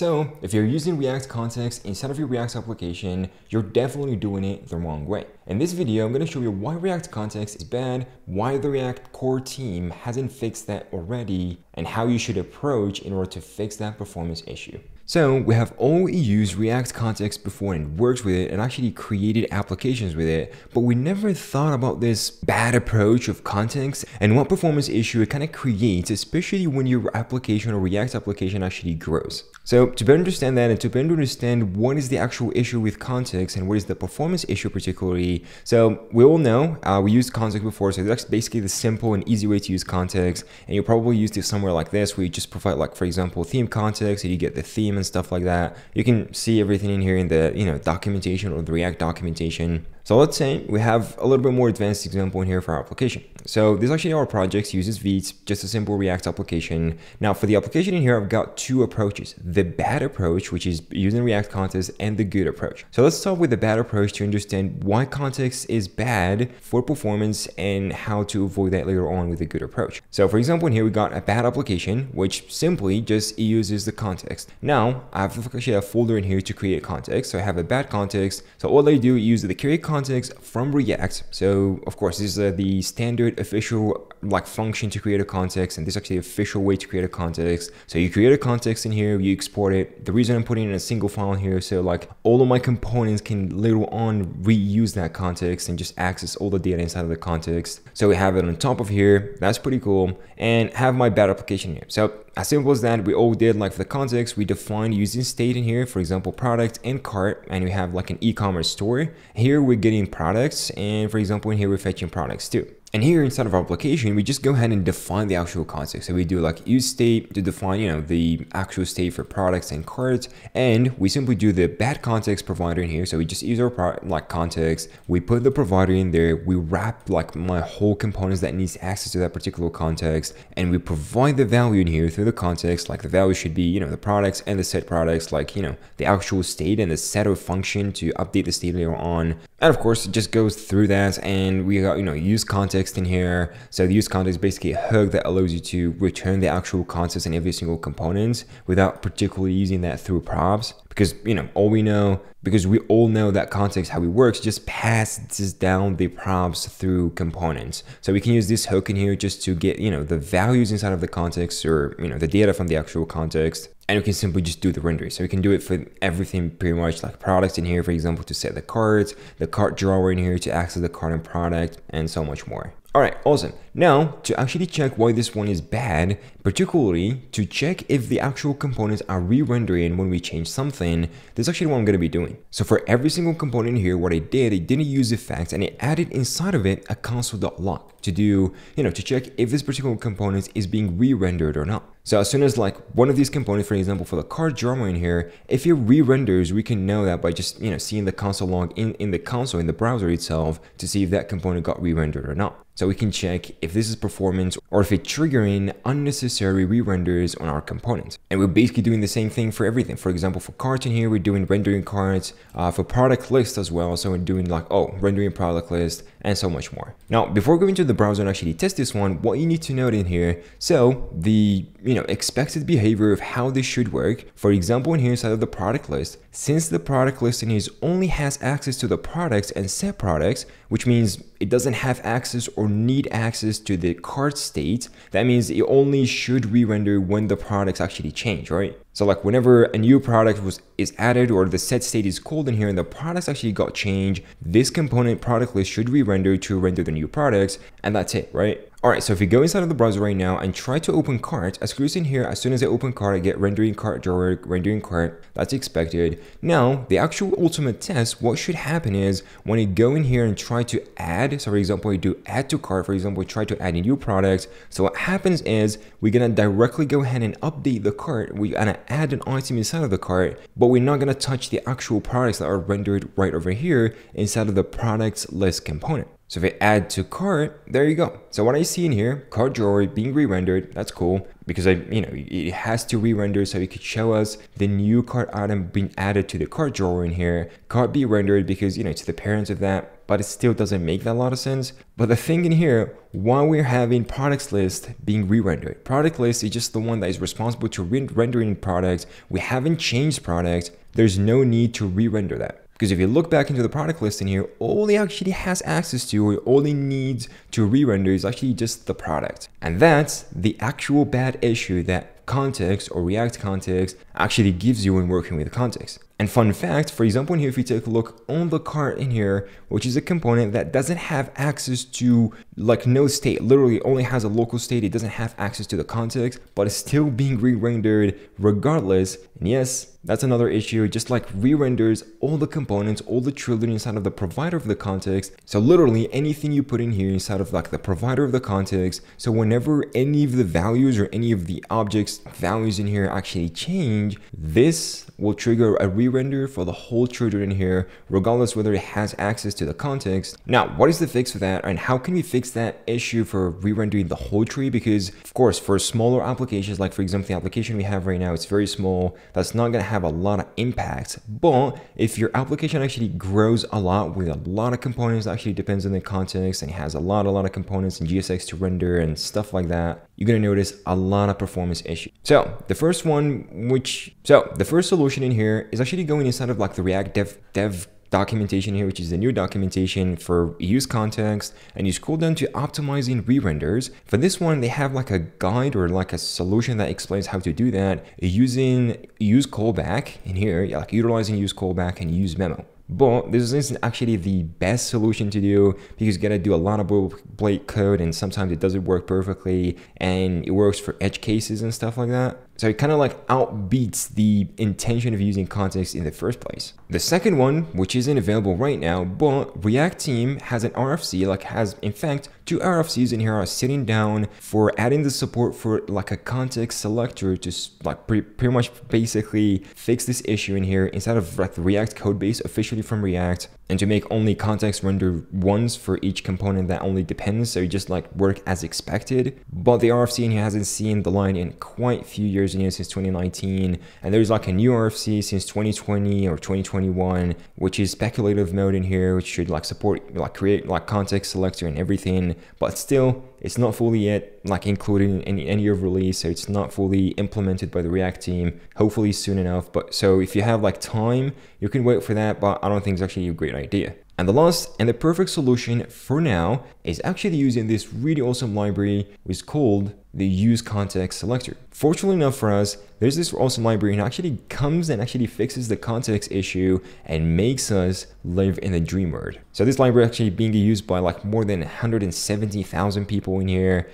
So if you're using React Context inside of your React application, you're definitely doing it the wrong way. In this video, I'm going to show you why React Context is bad, why the React core team hasn't fixed that already, and how you should approach in order to fix that performance issue. So we have all used React Context before and worked with it and actually created applications with it, but we never thought about this bad approach of context and what performance issue it kind of creates, especially when your application or React application actually grows. So to better understand that and to better understand what is the actual issue with context and what is the performance issue particularly, so we all know we used context before, so that's basically the simple and easy way to use context, and you probably used it somewhere like this where you just provide, like, for example, theme context, and you get the theme and stuff like that. You can see everything in here in the, you know, documentation or the React documentation. So let's say we have a little bit more advanced example in here for our application. So this is actually our project, uses Vite, just a simple React application. Now for the application in here, I've got two approaches, the bad approach, which is using React Context, and the good approach. So let's start with the bad approach to understand why context is bad for performance and how to avoid that later on with the good approach. So for example, in here, we got a bad application, which simply just uses the context. Now I have actually a folder in here to create context. So I have a bad context. So all I do is use the create context from React. So of course, this is the standard official function to create a context, and this is actually the official way to create a context. So you create a context in here, you export it. The reason I'm putting it in a single file here, so all of my components can later on reuse that context and just access all the data inside of the context. So we have it on top of here, that's pretty cool, and have my bad application here. So as simple as that, we all did, for the context, we define using state in here, for example, product and cart, and we have an e-commerce store. Here we're getting products, and for example, in here we're fetching products too. And here inside of our application, we just go ahead and define the actual context. So we do use state to define, the actual state for products and carts. And we simply do the bad context provider in here. So we just use our context. We put the provider in there. We wrap my whole components that needs access to that particular context. And we provide the value in here through the context. The value should be, the products and the set products, the actual state and the setter function to update the state later on. And of course, it just goes through that, and we got, use context in here. So the use context is basically a hook that allows you to return the actual context in every single component without particularly using that through props. Because, because we all know that context, how it works, just passes down the props through components. So we can use this hook in here just to get, the values inside of the context, or, the data from the actual context. And we can simply just do the rendering. So we can do it for everything pretty much, products in here, for example, to set the cart drawer in here to access the cart and product, and so much more. All right, awesome. Now to actually check why this one is bad, particularly to check if the actual components are re-rendering when we change something, this is actually what I'm going to be doing. So for every single component here, what I did, it didn't use effects, and it added inside of it a console.log to do, to check if this particular component is being re-rendered or not. So as soon as one of these components, for example, for the card drama in here, if it re-renders, we can know that by just, seeing the console log in the console, in the browser itself, to see if that component got re-rendered or not. So we can check if this is performance or if it's triggering unnecessary re-renders on our components. And we're basically doing the same thing for everything. For example, for cards in here, we're doing rendering cards, for product list as well. So we're doing rendering product list, and so much more. Now, before going to the browser and actually test this one, what you need to note in here, so the expected behavior of how this should work. For example, in here inside of the product list, since the product list in here only has access to the products and set products, which means it doesn't have access or need access to the cart state, that means it only should re-render when the products actually change, right? So whenever a new product is added or the set state is called in here and the products actually got changed, this component product list should re-render to render the new products, and that's it, right? Alright, so if you go inside of the browser right now and try to open cart, as you can see here, as soon as I open cart, I get rendering cart drawer, rendering cart, that's expected. Now, the actual ultimate test, what should happen is when you go in here and try to add, so for example, you do add to cart, for example, try to add a new product. So what happens is we're going to directly go ahead and update the cart. We're going to add an item inside of the cart, but we're not going to touch the actual products that are rendered right over here inside of the products list component. So if I add to cart, there you go. So what I see in here, cart drawer being re-rendered, that's cool, because it has to re-render so it could show us the new cart item being added to the cart drawer in here. Cart be rendered because, it's the parent of that but it still doesn't make that lot of sense. But the thing in here, while we're having products list being re-rendered, product list is just the one that is responsible to rendering products. We haven't changed products. There's no need to re-render that. Because if you look back into the product list in here, all it actually has access to, or all it needs to re-render is actually just the product. And that's the actual bad issue that context or React Context actually gives you when working with context. And fun fact, for example, in here, if you take a look on the cart in here, which is a component that doesn't have access to like no state, literally only has a local state. It doesn't have access to the context, but it's still being re-rendered regardless. And yes, that's another issue. Just like re-renders all the components, all the children inside of the provider of the context. So literally anything you put in here inside of like the provider of the context. So whenever any of the values or any of the objects values in here actually change, this will trigger a re-render for the whole children in here, regardless whether it has access to the context. Now, what is the fix for that? And how can we fix that issue for re-rendering the whole tree? Because of course, for smaller applications, like for example, the application we have right now, it's very small. That's not going to have a lot of impacts. But if your application actually grows a lot with a lot of components, actually depends on the context and has a lot of components and GSX to render and stuff like that, you're going to notice a lot of performance issues. So the first one, the first solution in here is actually going inside of like the React dev documentation here, which is the new documentation for use context, and you scroll down to optimizing re-renders. For this one, they have like a guide or like a solution that explains how to do that using use callback in here, like utilizing use callback and use memo. But this isn't actually the best solution to do because you gotta do a lot of boilerplate code and sometimes it doesn't work perfectly and it works for edge cases and stuff like that. So it kind of like outbeats the intention of using context in the first place. The second one, which isn't available right now, but React team has an RFC, like has in fact two RFCs in here are sitting down for adding the support for like a context selector to like pretty much basically fix this issue in here inside of like the React code base officially from React, and to make only context render once for each component that only depends. So you just like work as expected. But the RFC in here hasn't seen the line in quite a few years. In here since 2019, and there's like a new RFC since 2020 or 2021, which is speculative mode in here, which should like support like create like context selector and everything, but still it's not fully yet like included in any of release, so it's not fully implemented by the React team, hopefully soon enough. But so if you have like time, you can wait for that, but I don't think it's actually a great idea. And the last and the perfect solution for now is actually using this really awesome library, which is called the use context selector. Fortunately enough for us, there's this awesome library and actually comes and actually fixes the context issue and makes us live in the dream world. So this library actually being used by like more than 170,000 people in here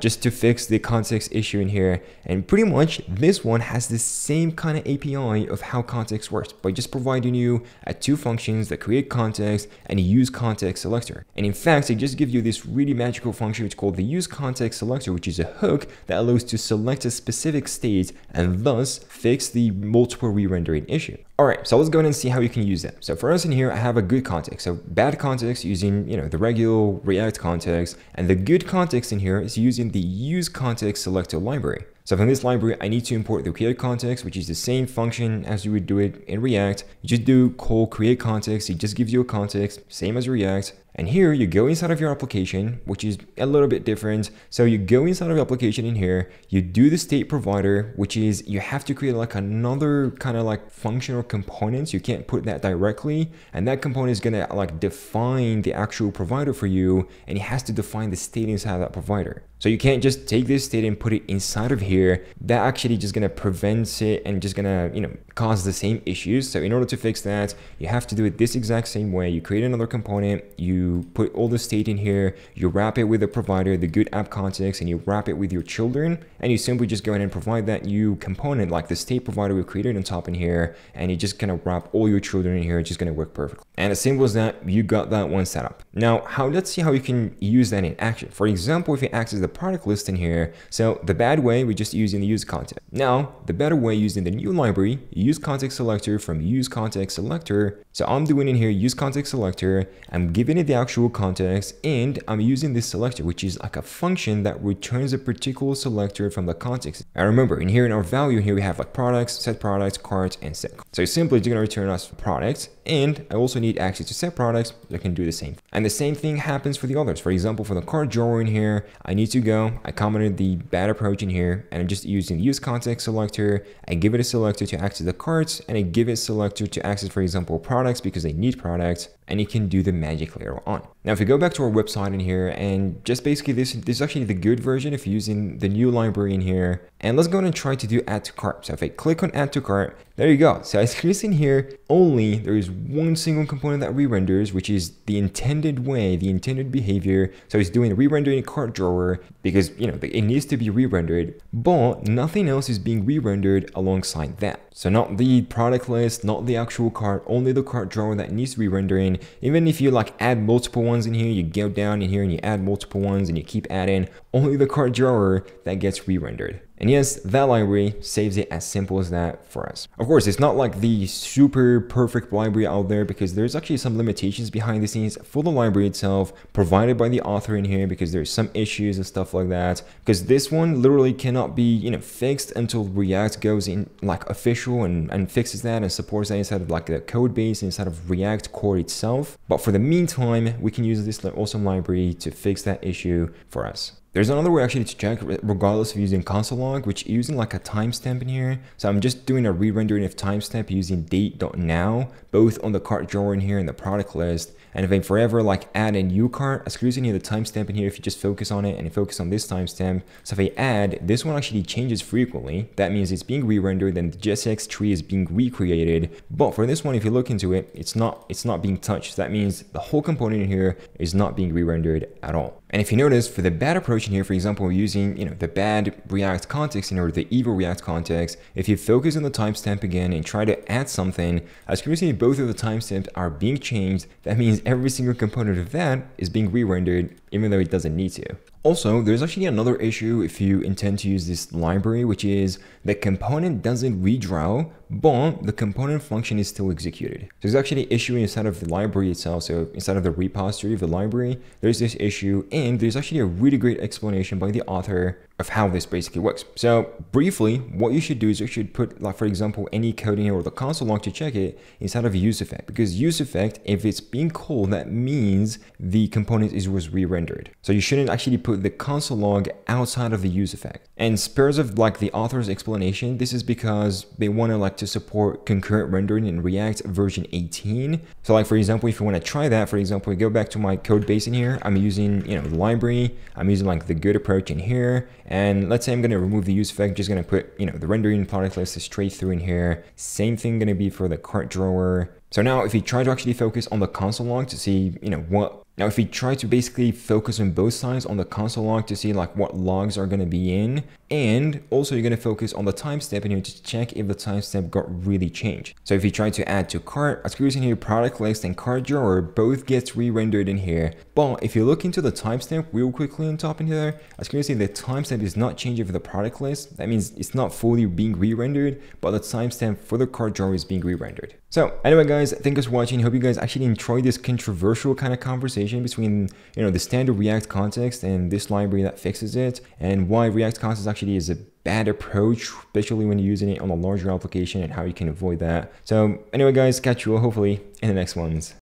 just to fix the context issue in here. And pretty much this one has the same kind of API of how context works by just providing you two functions that create context and use context selector. And in fact, it just gives you this really magical function which is called the use context selector, which is a hook that allows to select a specific state and thus fix the multiple re-rendering issue. All right, so let's go ahead and see how you can use them. So for us in here, I have a good context. So bad context using, you know, the regular React context, and the good context in here is using the use context selector library. So from this library, I need to import the create context, which is the same function as you would do it in React. You just do call create context. It just gives you a context, same as React. And here you go inside of your application, which is a little bit different. So you go inside of your application in here, you do the state provider, which is you have to create like another kind of like function or components. You can't put that directly. And that component is going to like define the actual provider for you. And it has to define the state inside of that provider. So you can't just take this state and put it inside of here. That actually just going to prevent it and just going to, you know, cause the same issues. So in order to fix that, you have to do it this exact same way. You create another component, you put all the state in here, you wrap it with the provider, the good app context, and you wrap it with your children. And you simply just go in and provide that new component, like the state provider we created on top in here. And you just kind of wrap all your children in here. It's just going to work perfectly. And as simple as that, you got that one set up. Now, let's see how you can use that in action. For example, if you access the product list in here. So the bad way, we're just using the use context. Now, the better way, using the new library, use context selector from use context selector. So I'm doing in here, use context selector. I'm giving it the actual context and I'm using this selector, which is like a function that returns a particular selector from the context. And remember, in here in our value here, we have like products, set products, cart, and set. So simply it's gonna return us products. And I also need access to set products. So I can do the same. And the same thing happens for the others. For example, for the cart drawer in here, I need to go, I commented the bad approach in here, and I'm just using the use context selector. I give it a selector to access the carts, and I give it a selector to access, for example, products, because they need products, and it can do the magic later on. Now, if we go back to our website in here, and just basically this is actually the good version if you're using the new library in here. And let's go and try to do add to cart. So if I click on add to cart, there you go. So as you see here, only there is one single component that re-renders, which is the intended way, the intended behavior. So it's doing a re-rendering cart drawer because, you know, it needs to be re-rendered, but nothing else is being re-rendered alongside that. So not the product list, not the actual cart, only the cart drawer that needs re-rendering. Even if you like add multiple ones in here, you go down in here and you add multiple ones and you keep adding, only the cart drawer that gets re-rendered. And yes, that library saves it as simple as that for us. Of course, it's not like the super perfect library out there because there's actually some limitations behind the scenes for the library itself provided by the author in here because there's some issues and stuff like that. Because this one literally cannot be, you know, fixed until React goes in like official and fixes that and supports that inside of like the code base inside of React core itself. But for the meantime, we can use this awesome library to fix that issue for us. There's another way actually to check regardless of using console log, which using like a timestamp in here. So I'm just doing a re-rendering of timestamp using date.now, both on the cart drawer in here and the product list. And if I forever like add a new cart, I screws in here the timestamp in here if you just focus on it and focus on this timestamp. So if I add, this one actually changes frequently. That means it's being re-rendered and the JSX tree is being recreated. But for this one, if you look into it, it's not being touched. That means the whole component in here is not being re-rendered at all. And if you notice, for the bad approach in here, for example, we're using, you know, the bad React context in order the evil React context. If you focus on the timestamp again and try to add something, as you can see, both of the timestamps are being changed. That means every single component of that is being re-rendered, even though it doesn't need to. Also, there's actually another issue if you intend to use this library, which is the component doesn't redraw, but the component function is still executed. So there's actually an issue inside of the library itself. So inside of the repository of the library, there's this issue, and there's actually a really great explanation by the author of how this basically works. So briefly, what you should do is you should put, like, for example, any code in here or the console log to check it inside of use effect, because use effect, if it's being called, that means the component was re-rendered. So you shouldn't actually put the console log outside of the use effect. And spares of like the author's explanation, this is because they want to like to support concurrent rendering in React version 18. So like, for example, if you want to try that, for example, we go back to my code base in here, I'm using, you know, the library, I'm using like the good approach in here. And let's say I'm going to remove the use effect, just going to put, you know, the rendering product list straight through in here. Same thing going to be for the cart drawer. So now if you try to actually focus on the console log to see, you know, what, now if we try to basically focus on both sides on the console log to see like what logs are going to be in, and also you're going to focus on the timestamp in here to check if the timestamp got really changed. So if you try to add to cart, as in here, product list and cart drawer both gets re-rendered in here. But if you look into the timestamp real quickly on top in here, as you see, the timestamp is not changing for the product list. That means it's not fully being re-rendered, but the timestamp for the cart drawer is being re-rendered. So anyway, guys, thanks for watching. Hope you guys actually enjoyed this controversial kind of conversation between, you know, the standard React context and this library that fixes it, and why React context actually is a bad approach, especially when you're using it on a larger application, and how you can avoid that. So anyway, guys, catch you all hopefully in the next ones.